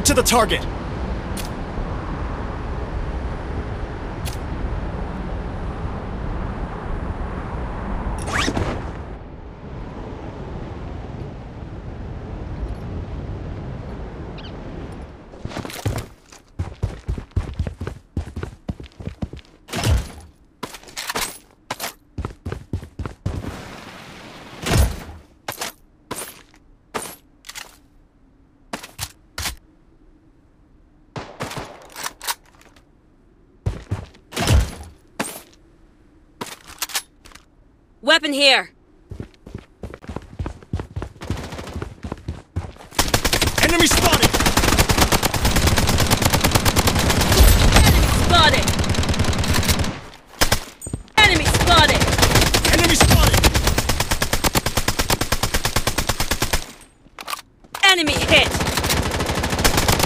Head to the target! Weapon here. Enemy spotted. Enemy spotted. Enemy spotted. Enemy spotted. Enemy hit.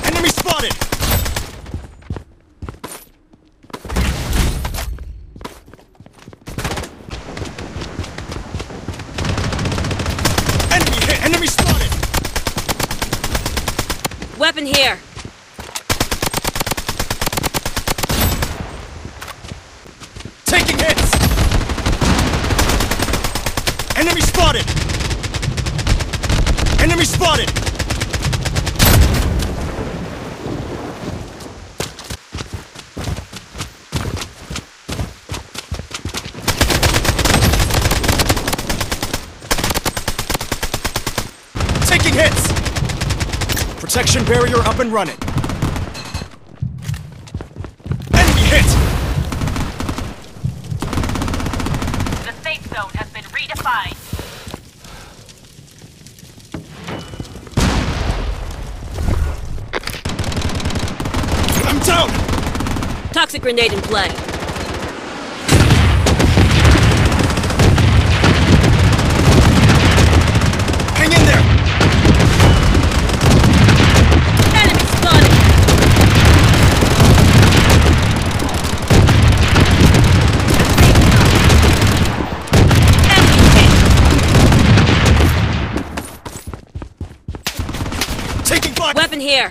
Enemy spotted. Weapon here. Taking hits. Enemy spotted. Enemy spotted. Taking hits. Protection barrier up and running. Enemy hit! The safe zone has been redefined. I'm down! Toxic grenade in play. Hang in there! Here.